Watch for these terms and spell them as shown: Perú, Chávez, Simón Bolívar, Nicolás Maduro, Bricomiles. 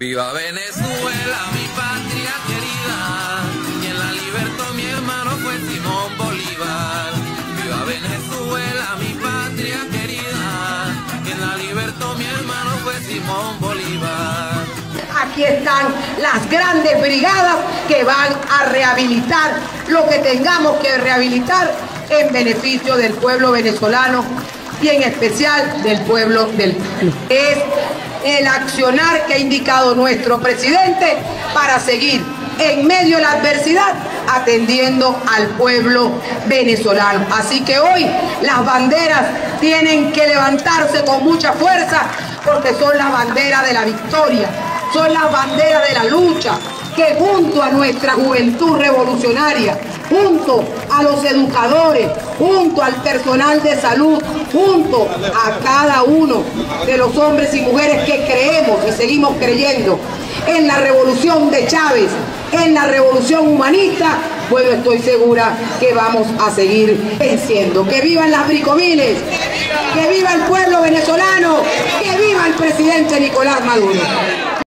Viva Venezuela, mi patria querida, quien la libertó mi hermano fue Simón Bolívar. Viva Venezuela, mi patria querida, quien la libertó mi hermano fue Simón Bolívar. Aquí están las grandes brigadas que van a rehabilitar lo que tengamos que rehabilitar en beneficio del pueblo venezolano y en especial del pueblo del Perú. Es el accionar que ha indicado nuestro presidente para seguir en medio de la adversidad atendiendo al pueblo venezolano. Así que hoy las banderas tienen que levantarse con mucha fuerza porque son las banderas de la victoria, son las banderas de la lucha que junto a nuestra juventud revolucionaria, junto a los educadores, junto al personal de salud, junto a cada uno de los hombres y mujeres que creemos y seguimos creyendo en la revolución de Chávez, en la revolución humanista, bueno, estoy segura que vamos a seguir venciendo. ¡Que vivan las bricomiles! ¡Que viva el pueblo venezolano! ¡Que viva el presidente Nicolás Maduro!